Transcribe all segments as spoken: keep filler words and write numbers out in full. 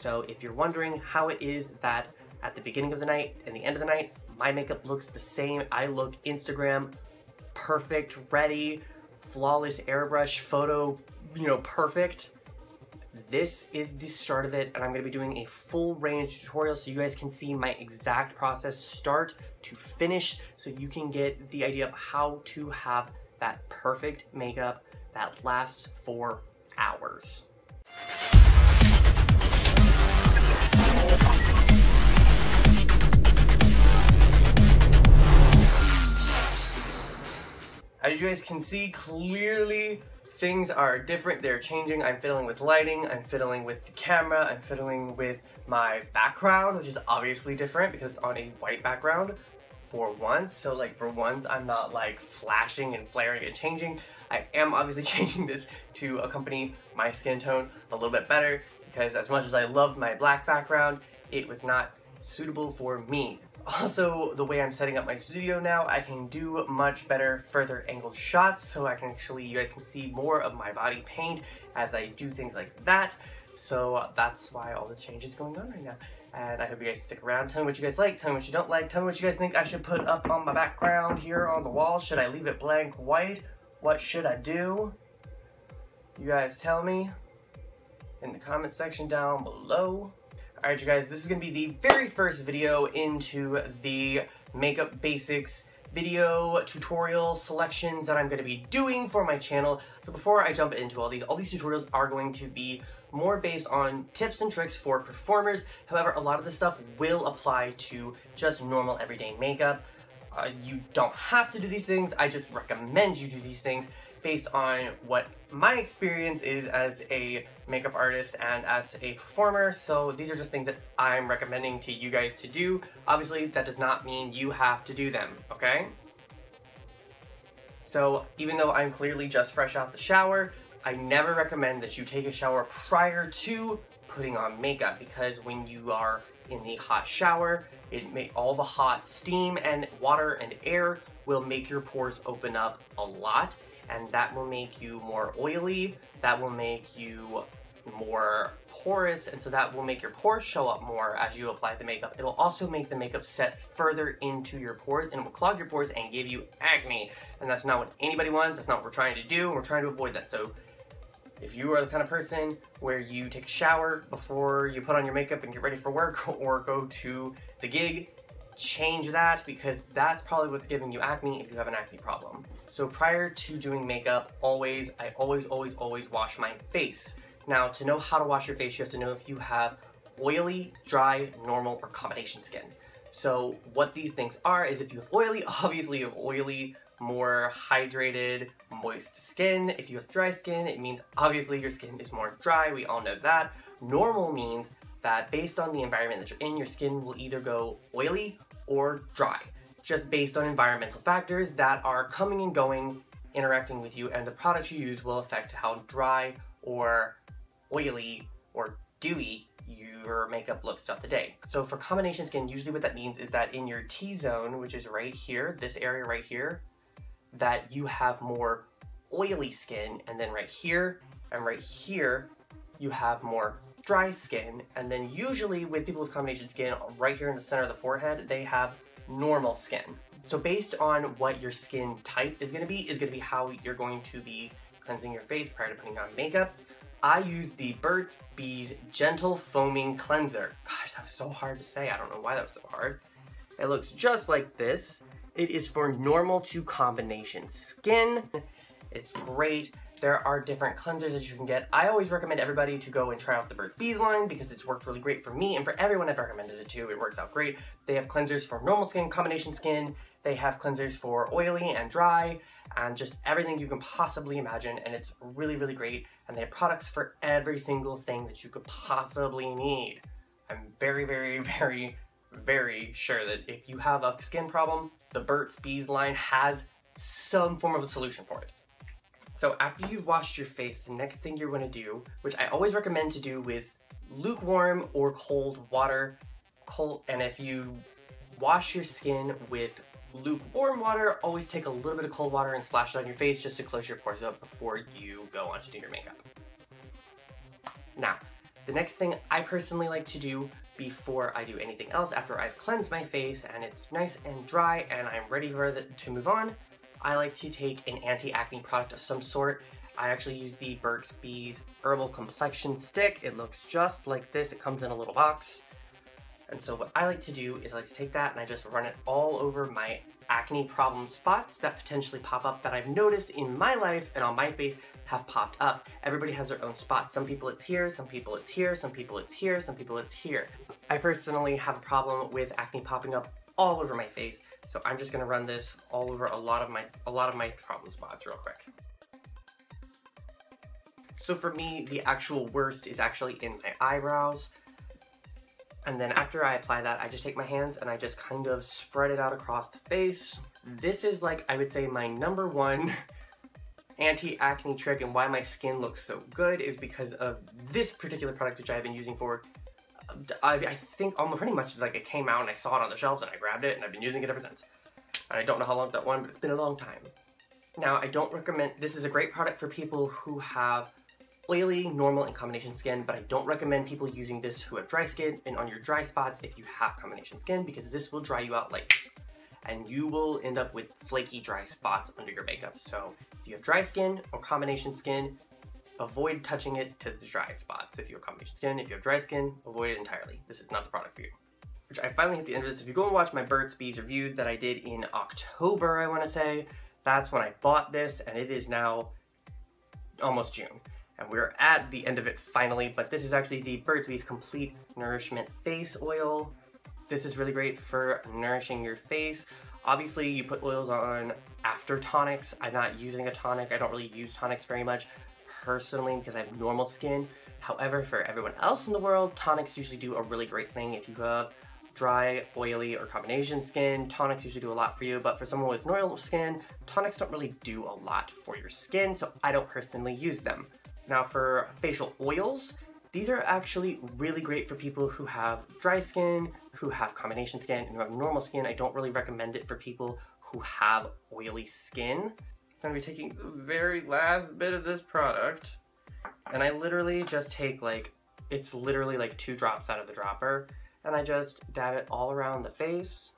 So if you're wondering how it is that at the beginning of the night and the end of the night, my makeup looks the same, I look Instagram perfect, ready, flawless airbrush photo, you know, perfect. This is the start of it, and I'm going to be doing a full range tutorial so you guys can see my exact process start to finish, so you can get the idea of how to have that perfect makeup that lasts for hours. As you guys can see clearly, things are different, they're changing. I'm fiddling with lighting, I'm fiddling with the camera, I'm fiddling with my background, which is obviously different because it's on a white background for once. So like for once, I'm not like flashing and flaring and changing. I am obviously changing this to accompany my skin tone a little bit better because as much as I loved my black background, it was not suitable for me. Also, the way I'm setting up my studio now, I can do much better further angled shots, so I can actually, you guys can see more of my body paint as I do things like that. So that's why all this change is going on right now. And I hope you guys stick around. Tell me what you guys like, tell me what you don't like, tell me what you guys think I should put up on my background here on the wall. Should I leave it blank white? What should I do? You guys tell me in the comment section down below. Alright you guys, this is going to be the very first video into the makeup basics video tutorial selections that I'm going to be doing for my channel. So before I jump into all these, all these tutorials are going to be more based on tips and tricks for performers. However, a lot of this stuff will apply to just normal everyday makeup. Uh, you don't have to do these things, I just recommend you do these things based on what my experience is as a makeup artist and as a performer. So these are just things that I'm recommending to you guys to do. Obviously, that does not mean you have to do them, okay? So even though I'm clearly just fresh out the shower, I never recommend that you take a shower prior to putting on makeup, because when you are in the hot shower, it may, all the hot steam and water and air will make your pores open up a lot, and that will make you more oily, that will make you more porous, and so that will make your pores show up more as you apply the makeup. It'll also make the makeup set further into your pores, and it will clog your pores and give you acne. And that's not what anybody wants, that's not what we're trying to do, we're trying to avoid that. So if you are the kind of person where you take a shower before you put on your makeup and get ready for work or go to the gig, change that, because that's probably what's giving you acne if you have an acne problem. So prior to doing makeup, always, I always, always, always wash my face. Now, to know how to wash your face, you have to know if you have oily, dry, normal, or combination skin. So what these things are is if you have oily, obviously you have oily, more hydrated, moist skin. If you have dry skin, it means obviously your skin is more dry, we all know that. Normal means that based on the environment that you're in, your skin will either go oily or dry, just based on environmental factors that are coming and going, interacting with you, and the products you use will affect how dry or oily or dewy your makeup looks throughout the day. So for combination skin, usually what that means is that in your T-zone, which is right here, this area right here, that you have more oily skin, and then right here and right here, you have more dry skin, and then usually with people with combination skin, right here in the center of the forehead, they have normal skin. So based on what your skin type is going to be, is going to be how you're going to be cleansing your face prior to putting on makeup. I use the Burt's Bees Gentle Foaming Cleanser. Gosh, that was so hard to say. I don't know why that was so hard. It looks just like this. It is for normal to combination skin. It's great. There are different cleansers that you can get. I always recommend everybody to go and try out the Burt's Bees line because it's worked really great for me and for everyone I've recommended it to. It works out great. They have cleansers for normal skin, combination skin. They have cleansers for oily and dry and just everything you can possibly imagine. And it's really, really great. And they have products for every single thing that you could possibly need. I'm very, very, very, very sure that if you have a skin problem, the Burt's Bees line has some form of a solution for it. So after you've washed your face, the next thing you're gonna do, which I always recommend to do with lukewarm or cold water, cold, and if you wash your skin with lukewarm water, always take a little bit of cold water and splash it on your face just to close your pores up before you go on to do your makeup. Now, The next thing I personally like to do before I do anything else, after I've cleansed my face and it's nice and dry and I'm ready for the, to move on, I like to take an anti-acne product of some sort. I actually use the Burt's Bees Herbal Complexion Stick. It looks just like this. It comes in a little box. And so what I like to do is I like to take that and I just run it all over my acne problem spots that potentially pop up that I've noticed in my life and on my face have popped up. Everybody has their own spot. Some people it's here, some people it's here, some people it's here, some people it's here. I personally have a problem with acne popping up all over my face, so I'm just gonna run this all over a lot of my a lot of my problem spots real quick. So for me, the actual worst is actually in my eyebrows. And then after I apply that, I just take my hands and I just kind of spread it out across the face. This is like, I would say, my number one anti-acne trick, and why my skin looks so good is because of this particular product, which I've been using for, I, I think almost pretty much like it came out and I saw it on the shelves and I grabbed it and I've been using it ever since. And I don't know how long that one, but it's been a long time. Now, I don't recommend, this is a great product for people who have oily, normal, and combination skin, but I don't recommend people using this who have dry skin and on your dry spots if you have combination skin, because this will dry you out like, and you will end up with flaky, dry spots under your makeup. So if you have dry skin or combination skin, avoid touching it to the dry spots. If you have combination skin, if you have dry skin, avoid it entirely. This is not the product for you. Which I finally hit the end of this. If you go and watch my Burt's Bees review that I did in October, I want to say, that's when I bought this, and it is now almost June. And we're at the end of it finally, but this is actually the Burt's Bees Complete Nourishment Face Oil. This is really great for nourishing your face. Obviously, you put oils on after tonics. I'm not using a tonic. I don't really use tonics very much personally because I have normal skin. However, for everyone else in the world, tonics usually do a really great thing. If you have dry, oily, or combination skin, tonics usually do a lot for you, but for someone with normal skin, tonics don't really do a lot for your skin, so I don't personally use them. Now for facial oils, these are actually really great for people who have dry skin, who have combination skin, and who have normal skin. I don't really recommend it for people who have oily skin. So I'm gonna be taking the very last bit of this product, and I literally just take like, it's literally like two drops out of the dropper, and I just dab it all around the face.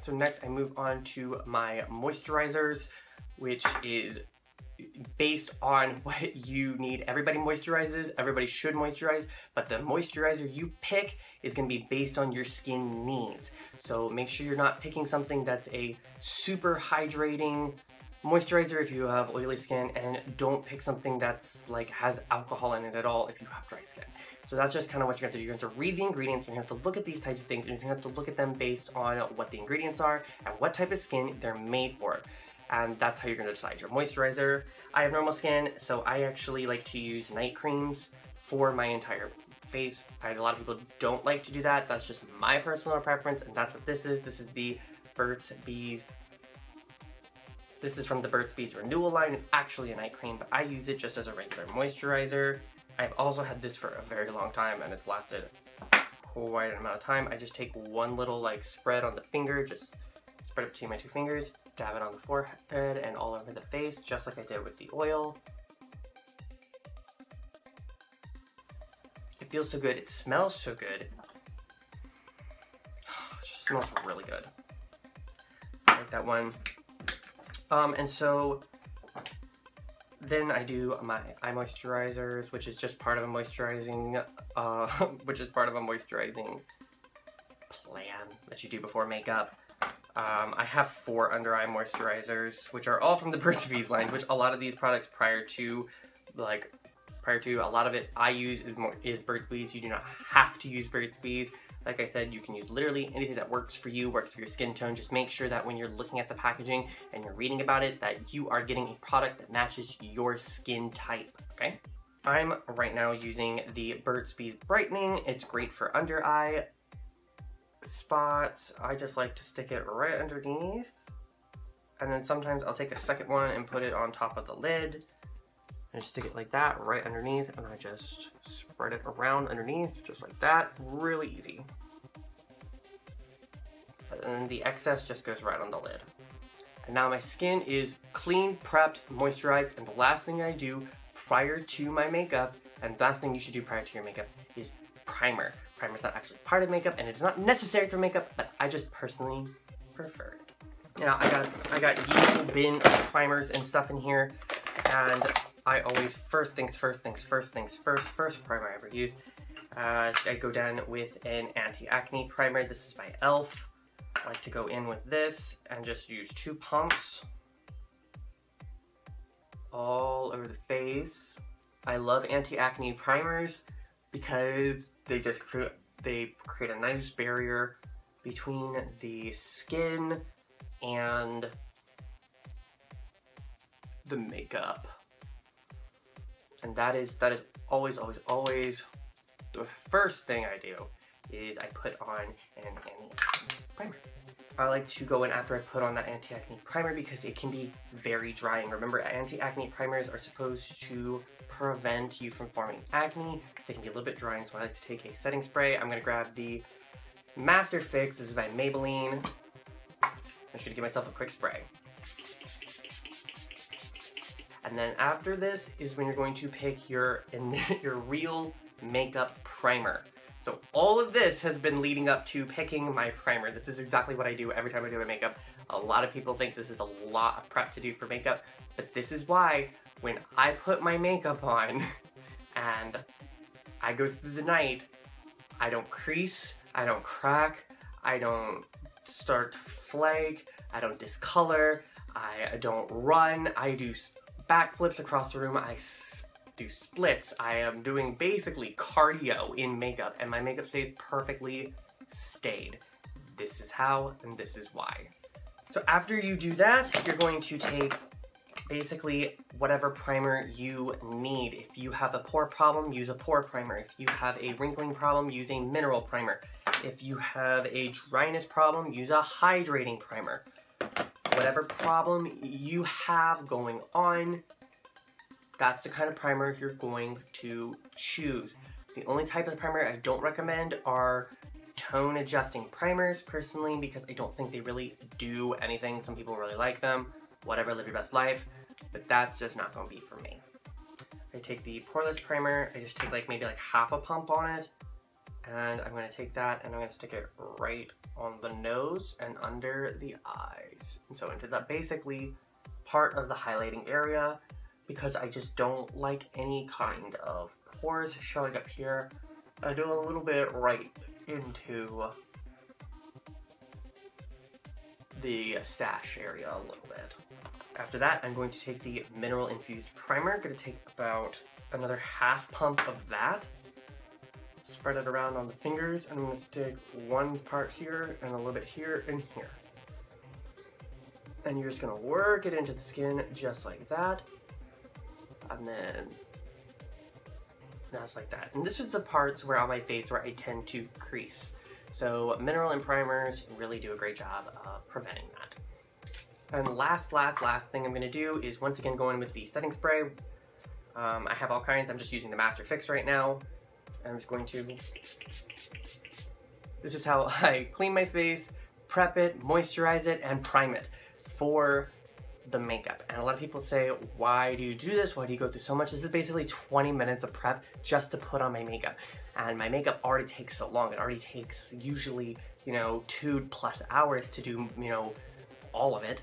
So next I move on to my moisturizers, which is based on what you need. Everybody moisturizes, everybody should moisturize, but the moisturizer you pick is going to be based on your skin needs. So make sure you're not picking something that's a super hydrating moisturizer if you have oily skin, and don't pick something that's like has alcohol in it at all if you have dry skin. So that's just kind of what you're going to do. You're going to read the ingredients, you're going to have to look at these types of things, and you're going to have to look at them based on what the ingredients are and what type of skin they're made for. And that's how you're gonna decide your moisturizer. I have normal skin, so I actually like to use night creams for my entire face. A lot of people don't like to do that. That's just my personal preference, and that's what this is. This is the Burt's Bees. This is from the Burt's Bees Renewal line. It's actually a night cream, but I use it just as a regular moisturizer. I've also had this for a very long time, and it's lasted quite an amount of time. I just take one little like spread on the finger, just spread it between my two fingers, dab it on the forehead and all over the face, just like I did with the oil. It feels so good, it smells so good. It just smells really good. I like that one. Um, and so then I do my eye moisturizers, which is just part of a moisturizing, uh, which is part of a moisturizing plan that you do before makeup. Um, I have four under eye moisturizers, which are all from the Burt's Bees line, which a lot of these products prior to, like, prior to, a lot of it I use is, more, is Burt's Bees. You do not have to use Burt's Bees. Like I said, you can use literally anything that works for you, works for your skin tone. Just make sure that when you're looking at the packaging and you're reading about it, that you are getting a product that matches your skin type, okay? I'm right now using the Burt's Bees Brightening. It's great for under eye spots. I just like to stick it right underneath, and then sometimes I'll take a second one and put it on top of the lid and just stick it like that right underneath, and I just spread it around underneath just like that, really easy, and then the excess just goes right on the lid. And now my skin is clean, prepped, moisturized, and the last thing I do prior to my makeup, and the last thing you should do prior to your makeup is primer. Primer is not actually part of makeup, and it is not necessary for makeup, but I just personally prefer it. Now, I got I got a whole bin of primers and stuff in here, and I always first things first things first things first first primer I ever use. Uh, I go down with an anti-acne primer. This is by E L F. I like to go in with this and just use two pumps all over the face. I love anti-acne primers because they just create, they create a nice barrier between the skin and the makeup. And that is, that is always, always, always the first thing I do is I put on an anti-acne primer. I like to go in after I put on that anti-acne primer because it can be very drying. Remember, anti-acne primers are supposed to prevent you from forming acne. They can be a little bit drying, so I like to take a setting spray. I'm going to grab the Master Fix. This is by Maybelline. I'm just going to give myself a quick spray. And then after this is when you're going to pick your, your real makeup primer. So all of this has been leading up to picking my primer. This is exactly what I do every time I do my makeup. A lot of people think this is a lot of prep to do for makeup, but this is why when I put my makeup on and I go through the night, I don't crease, I don't crack, I don't start to flake, I don't discolor, I don't run, I do backflips across the room, I do splits. I am doing basically cardio in makeup, and my makeup stays perfectly stayed. This is how, and this is why. So after you do that, you're going to take basically whatever primer you need. If you have a pore problem, use a pore primer. If you have a wrinkling problem, use a mineral primer. If you have a dryness problem, use a hydrating primer. Whatever problem you have going on, that's the kind of primer you're going to choose. The only type of primer I don't recommend are tone adjusting primers, personally, because I don't think they really do anything. Some people really like them, whatever, live your best life, but that's just not gonna be for me. I take the poreless primer, I just take like maybe like half a pump on it, and I'm gonna take that and I'm gonna stick it right on the nose and under the eyes. And so into that basically part of the highlighting area, because I just don't like any kind of pores showing up here. I do a little bit right into the sash area a little bit. After that, I'm going to take the mineral infused primer. I'm gonna take about another half pump of that, spread it around on the fingers, and I'm gonna stick one part here and a little bit here and here. And you're just gonna work it into the skin just like that. And then that's like that. And this is the parts where on my face where I tend to crease. So mineral and primers really do a great job of preventing that. And last, last, last thing I'm gonna do is once again go in with the setting spray. Um, I have all kinds. I'm just using the Master Fix right now. I'm just going to, this is how I clean my face, prep it, moisturize it, and prime it for the makeup. And a lot of people say, why do you do this? Why do you go through so much? This is basically twenty minutes of prep just to put on my makeup. And my makeup already takes so long. It already takes usually, you know, two plus hours to do, you know, all of it.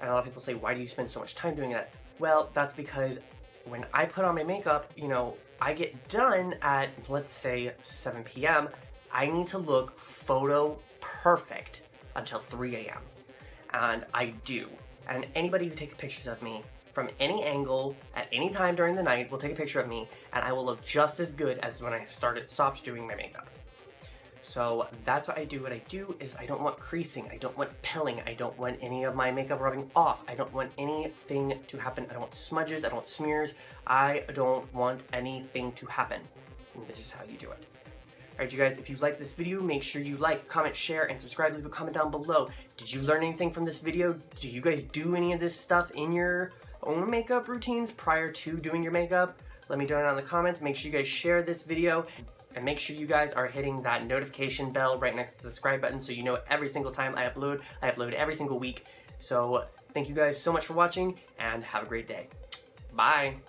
And a lot of people say, why do you spend so much time doing that? Well, that's because when I put on my makeup, you know, I get done at, let's say, seven p m I need to look photo perfect until three a m And I do. And anybody who takes pictures of me from any angle at any time during the night will take a picture of me, and I will look just as good as when I started, stopped doing my makeup. So that's why I do what I do, is I don't want creasing, I don't want pilling, I don't want any of my makeup rubbing off, I don't want anything to happen, I don't want smudges, I don't want smears, I don't want anything to happen. And this is how you do it. Alright, you guys, if you like this video, make sure you like, comment, share, and subscribe. Leave a comment down below. Did you learn anything from this video? Do you guys do any of this stuff in your own makeup routines prior to doing your makeup? Let me know down in the comments. Make sure you guys share this video, and make sure you guys are hitting that notification bell right next to the subscribe button so you know every single time I upload. I upload every single week. So thank you guys so much for watching, and have a great day. Bye!